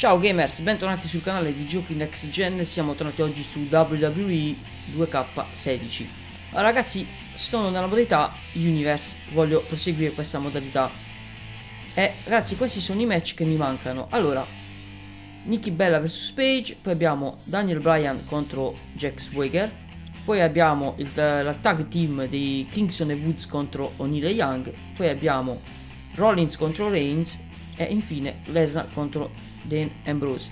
Ciao gamers, bentornati sul canale di Giochi NextGen. Siamo tornati oggi su WWE 2K16. Allora ragazzi, sono nella modalità Universe, voglio proseguire questa modalità. E ragazzi, questi sono i match che mi mancano. Allora, Nikki Bella vs Paige, poi abbiamo Daniel Bryan contro Jack Swagger, poi abbiamo la tag team di Kingston e Woods contro O'Neill e Young, poi abbiamo Rollins contro Reigns e infine Lesnar contro Dean Ambrose.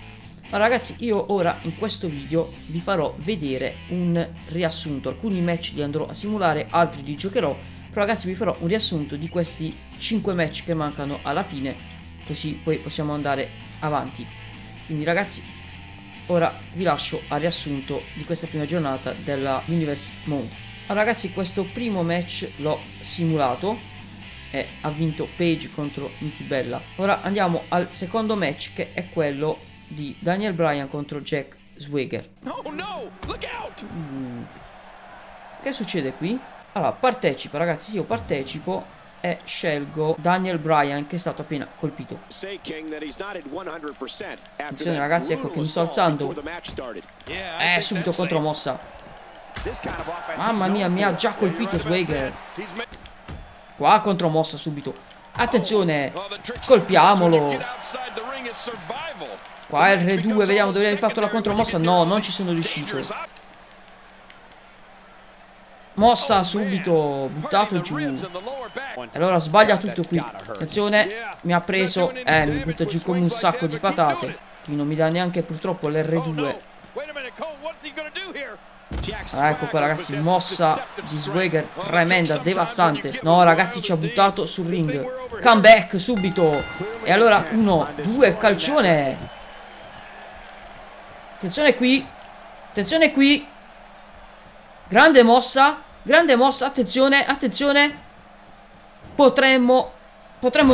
Ma ragazzi, io ora in questo video vi farò vedere un riassunto. Alcuni match li andrò a simulare, altri li giocherò, però ragazzi vi farò un riassunto di questi 5 match che mancano alla fine, così poi possiamo andare avanti. Quindi ragazzi, ora vi lascio al riassunto di questa prima giornata della Universe Mode. Allora ragazzi, questo primo match l'ho simulato, ha vinto Paige contro Nikki Bella. Ora andiamo al secondo match, che è quello di Daniel Bryan contro Jack Swagger. Oh no, look out! Che succede qui? Allora partecipa ragazzi, sì, io partecipo e scelgo Daniel Bryan, che è stato appena colpito. Attenzione ragazzi, ecco che mi sto alzando. Subito contromossa. Mamma mia, mi ha già colpito Swagger. Qua contromossa subito. Attenzione, colpiamolo. Qua R2, vediamo dove hai fatto la contromossa. No, non ci sono riuscito. Mossa subito, buttato giù. Allora sbaglia tutto qui. Attenzione, mi ha preso. Mi butta giù come un sacco di patate. Qui non mi dà neanche purtroppo l'R2. Ecco qua ragazzi, mossa di Swagger tremenda, devastante. No ragazzi, ci ha buttato sul ring. Comeback subito. E allora 1, 2, calcione. Attenzione qui. Attenzione qui. Grande mossa. Grande mossa, attenzione, attenzione. Potremmo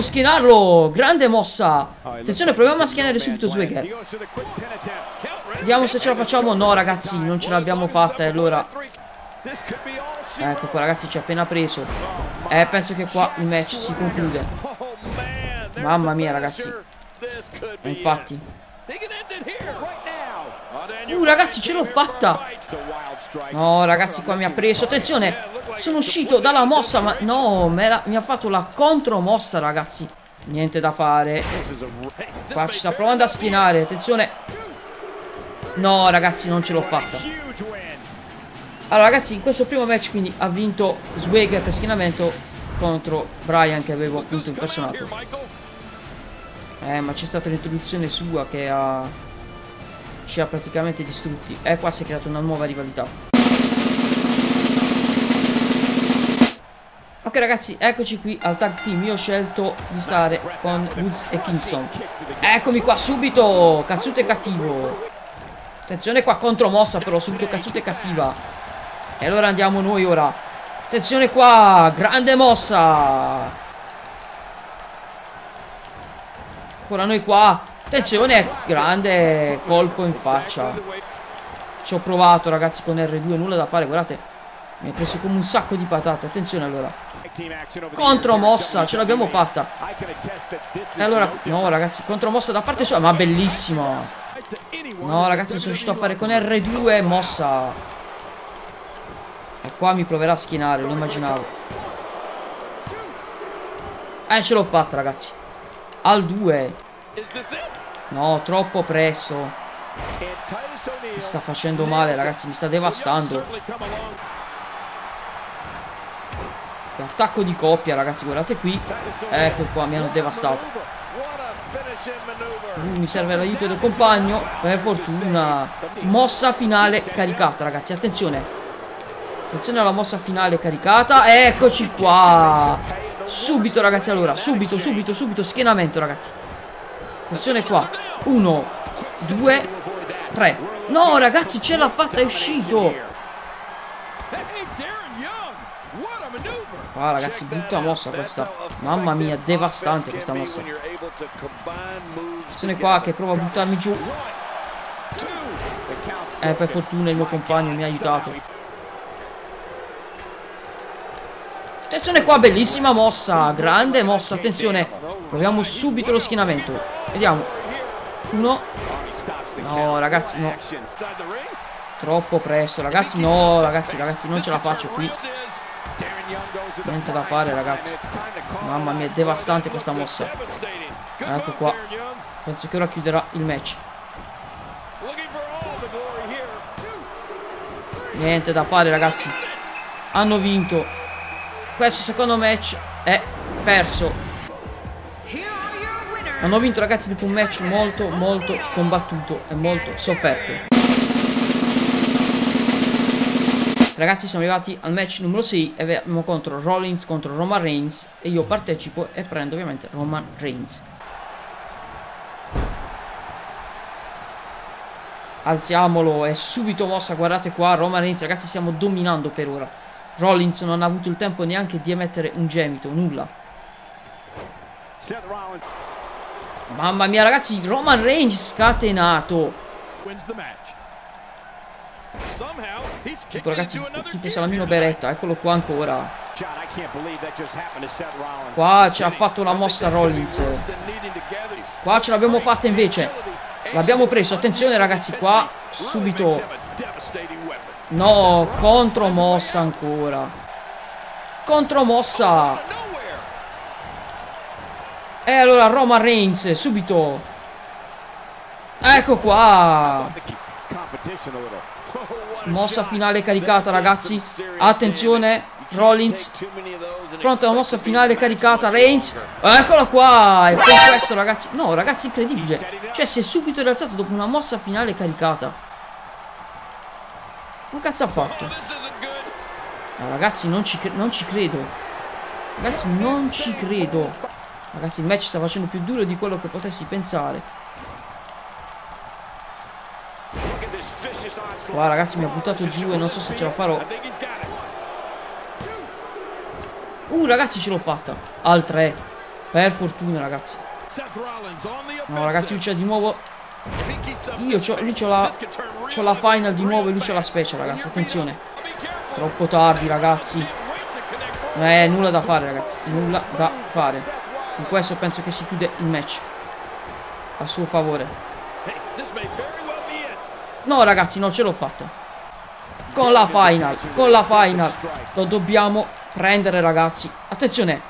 schienarlo. Grande mossa. Attenzione, proviamo a schienare subito Swagger. Vediamo se ce la facciamo. No ragazzi, non ce l'abbiamo fatta. E allora ecco qua ragazzi, ci ha appena preso. Penso che qua il match si conclude. Mamma mia ragazzi. Infatti ragazzi, ce l'ho fatta. No ragazzi, qua mi ha preso. Attenzione, sono uscito dalla mossa. Ma no, mi ha fatto la contromossa ragazzi. Niente da fare. Qua ci sta provando a schienare. Attenzione. No ragazzi, non ce l'ho fatta. Allora ragazzi, in questo primo match quindi ha vinto Swagger per schienamento contro Bryan, che avevo appunto impersonato. Ma c'è stata l'introduzione sua che ci ha praticamente distrutti. E qua si è creata una nuova rivalità. Ok ragazzi, eccoci qui al tag team. Io ho scelto di stare con Woods e Kingston. Eccomi qua subito, cazzuto e cattivo. Attenzione qua, contromossa però subito, cazzuta e cattiva. E allora andiamo noi ora. Attenzione qua, grande mossa. Ancora noi qua. Attenzione, grande colpo in faccia. Ci ho provato ragazzi con R2, nulla da fare, guardate. Mi ha preso come un sacco di patate. Attenzione allora. Contromossa, ce l'abbiamo fatta. E allora, no ragazzi, contromossa da parte sua, ma bellissima. No ragazzi, sono riuscito a fare con R2 mossa. E qua mi proverà a schienare, lo immaginavo. Ce l'ho fatta ragazzi. Al 2. No, troppo presto. Mi sta facendo male ragazzi, mi sta devastando. L'attacco di coppia ragazzi, guardate qui. Ecco qua, mi hanno devastato. Mi serve l'aiuto del compagno. Per fortuna. Mossa finale caricata ragazzi, attenzione. Attenzione alla mossa finale caricata. Eccoci qua. Subito ragazzi, allora subito, subito, subito schienamento ragazzi. Attenzione qua. 1, 2, 3. No ragazzi, ce l'ha fatta, è uscito. Qua ragazzi, brutta mossa questa. Mamma mia, devastante questa mossa. Attenzione qua che prova a buttarmi giù. Per fortuna il mio compagno mi ha aiutato. Attenzione qua, bellissima mossa, grande mossa, attenzione. Proviamo subito lo schienamento. Vediamo. Uno. No, ragazzi, no. Troppo presto, ragazzi, no, ragazzi, non ce la faccio qui. Niente da fare, ragazzi. Mamma mia, è devastante questa mossa. Ecco qua. Penso che ora chiuderà il match. Niente da fare, ragazzi. Hanno vinto. Questo secondo match è perso. Hanno vinto, ragazzi, dopo un match molto molto combattuto e molto sofferto. Ragazzi, siamo arrivati al match numero 6 e abbiamo contro Rollins contro Roman Reigns. E io partecipo e prendo ovviamente Roman Reigns. Alziamolo, è subito mossa, guardate qua, Roman Reigns, ragazzi, stiamo dominando per ora. Rollins non ha avuto il tempo neanche di emettere un gemito, nulla. Mamma mia, ragazzi, Roman Reigns scatenato. Tipo, ragazzi, tipo Salamino Beretta, eccolo qua ancora. Qua ce l'ha fatto una mossa Rollins. Qua ce l'abbiamo fatta invece. L'abbiamo preso, attenzione ragazzi, qua subito. No, contromossa ancora. Contromossa. E allora Roman Reigns, subito. Ecco qua. Mossa finale caricata, ragazzi. Attenzione, Rollins. Pronto, la mossa finale caricata, Reigns. Eccola qua. E per questo, ragazzi, no, ragazzi, incredibile. Cioè, si è subito rialzato dopo una mossa finale caricata. Che cazzo ha fatto? No, ragazzi, non ci credo. Ragazzi, non ci credo. Ragazzi, il match sta facendo più duro di quello che potessi pensare. Qua, ragazzi, mi ha buttato giù e non so se ce la farò. Ragazzi, ce l'ho fatta al 3. Per fortuna, ragazzi. No, ragazzi, lui c'è di nuovo. Io c'ho la final di nuovo e lui c'è la special, ragazzi. Attenzione. Troppo tardi, ragazzi. Nulla da fare, ragazzi. Nulla da fare. Con questo penso che si chiude il match a suo favore. No, ragazzi, no, ce l'ho fatta. Con la final. Con la final. Lo dobbiamo prendere, ragazzi, attenzione,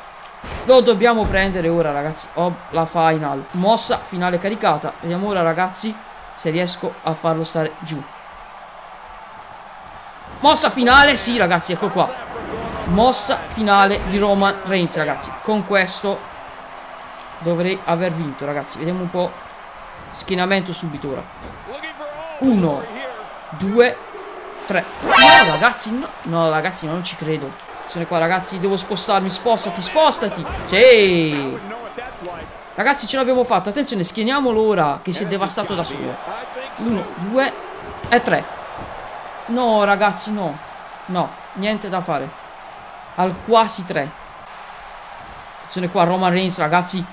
lo dobbiamo prendere ora, ragazzi. Ho la final, mossa finale caricata, vediamo ora, ragazzi, se riesco a farlo stare giù. Mossa finale, sì, ragazzi, ecco qua, mossa finale di Roman Reigns, ragazzi. Con questo dovrei aver vinto, ragazzi. Vediamo un po', schienamento subito ora. 1 2 3. No, ragazzi, no, no, ragazzi, non ci credo. Qua, ragazzi, devo spostarmi. Spostati, spostati. Sì. Ragazzi, ce l'abbiamo fatta. Attenzione, schieniamolo ora, che si è devastato da solo. 1, 2 e 3. No, ragazzi, no. No, niente da fare. Al quasi 3. Attenzione qua, Roman Reigns, ragazzi.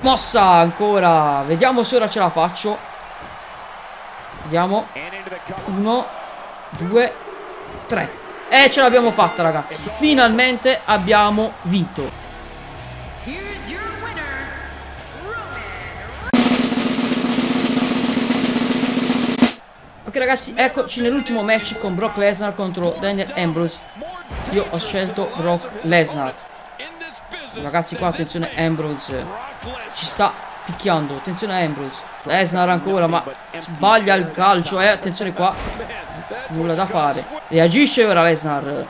Mossa ancora. Vediamo se ora ce la faccio. Vediamo. 1, 2, 3. E ce l'abbiamo fatta, ragazzi. Finalmente abbiamo vinto. Ok, ragazzi, eccoci nell'ultimo match con Brock Lesnar contro Daniel Ambrose. Io ho scelto Brock Lesnar. Ragazzi, qua attenzione, Ambrose ci sta picchiando. Attenzione a Ambrose. Lesnar ancora, ma sbaglia il calcio. Attenzione qua. Nulla da fare. Reagisce ora Lesnar.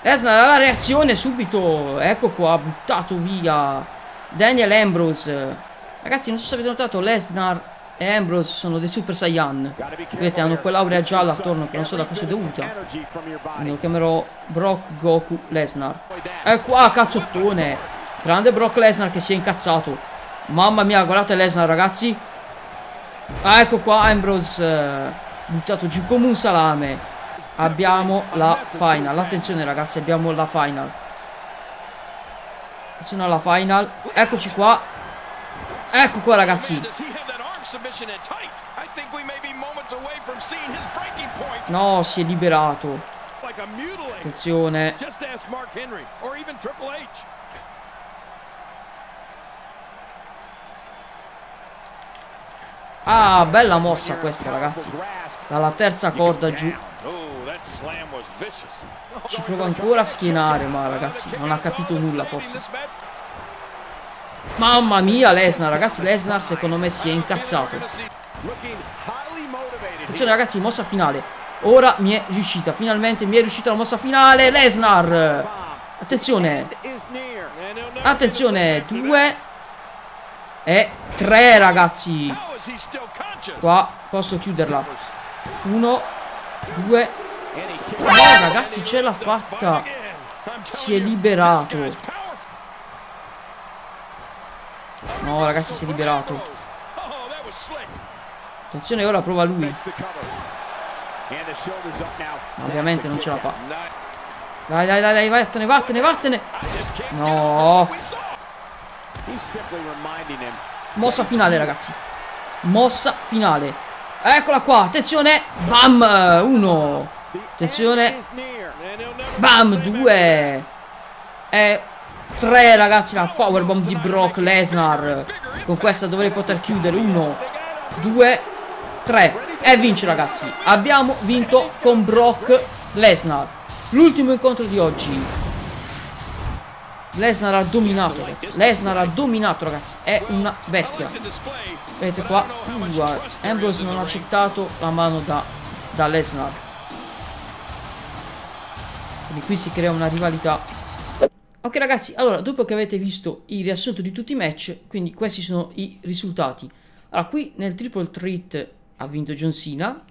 Lesnar ha la reazione subito. Ecco qua, buttato via Daniel Ambrose. Ragazzi, non so se avete notato, Lesnar e Ambrose sono dei Super Saiyan. Vedete, hanno quell'aurea gialla attorno che non so da cosa è dovuta. Lo chiamerò Brock Goku Lesnar. E qua, cazzottone. Grande Brock Lesnar che si è incazzato. Mamma mia, guardate Lesnar, ragazzi. Ah, ecco qua Ambrose, buttato giù come un salame. Abbiamo la final. Attenzione, ragazzi, abbiamo la final. Attenzione alla final. Eccoci qua. Ecco qua, ragazzi. No, si è liberato. Attenzione. Ah, bella mossa questa, ragazzi. Dalla terza corda giù. Ci prova ancora a schienare, ma ragazzi, non ha capito nulla forse. Mamma mia, Lesnar, ragazzi, Lesnar secondo me si è incazzato. Attenzione ragazzi, mossa finale. Ora mi è riuscita, finalmente mi è riuscita la mossa finale. Lesnar, attenzione. Attenzione, 2 e 3 ragazzi. Qua posso chiuderla. 1, 2. No ragazzi, ce l'ha fatta. Si è liberato. No ragazzi, si è liberato. Attenzione, ora prova lui. Ma ovviamente non ce la fa. Dai dai dai dai, vattene vattene vattene. No. Mossa finale ragazzi. Mossa finale. Eccola qua, attenzione. Bam, 1. Attenzione. Bam, 2. 3 ragazzi, la powerbomb di Brock Lesnar. Con questa dovrei poter chiudere. 1, 2, 3. E vince ragazzi. Abbiamo vinto con Brock Lesnar. L'ultimo incontro di oggi. Lesnar ha dominato ragazzi. Lesnar ha dominato ragazzi. È una bestia. Vedete qua. Ambrose non ha accettato la mano da Lesnar. Quindi qui si crea una rivalità. Ok ragazzi, allora dopo che avete visto il riassunto di tutti i match, quindi questi sono i risultati. Allora qui nel Triple Threat ha vinto John Cena,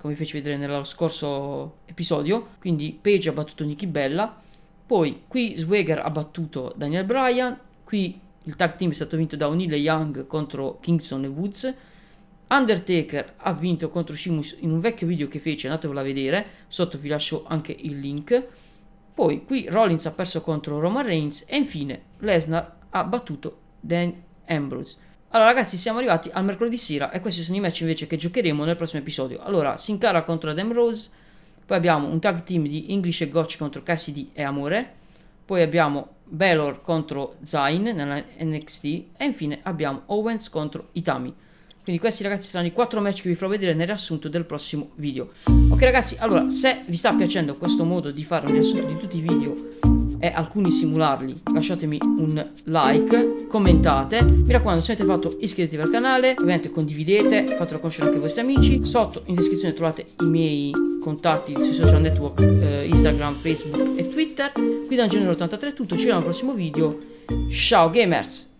come vi feci vedere nello scorso episodio. Quindi Paige ha battuto Nikki Bella. Poi qui Swagger ha battuto Daniel Bryan. Qui il tag team è stato vinto da O'Neill e Young contro Kingston e Woods. Undertaker ha vinto contro Sheamus in un vecchio video che fece, andatevelo a vedere. Sotto vi lascio anche il link. Poi qui Rollins ha perso contro Roman Reigns e infine Lesnar ha battuto Dean Ambrose. Allora ragazzi, siamo arrivati al mercoledì sera e questi sono i match invece che giocheremo nel prossimo episodio. Allora Sin Cara contro Adam Rose, poi abbiamo un tag team di English e Gochi contro Cassidy e Amore, poi abbiamo Balor contro Zayn nella NXT e infine abbiamo Owens contro Itami. Quindi questi ragazzi saranno i 4 match che vi farò vedere nel riassunto del prossimo video. Ok ragazzi, allora se vi sta piacendo questo modo di fare un riassunto di tutti i video e alcuni simularli, lasciatemi un like, commentate. Mi raccomando, se avete fatto iscrivetevi al canale, ovviamente condividete, fatelo conoscere anche ai vostri amici. Sotto in descrizione trovate i miei contatti sui social network, Instagram, Facebook e Twitter. Qui da Angelo83 è tutto, ci vediamo al prossimo video. Ciao gamers!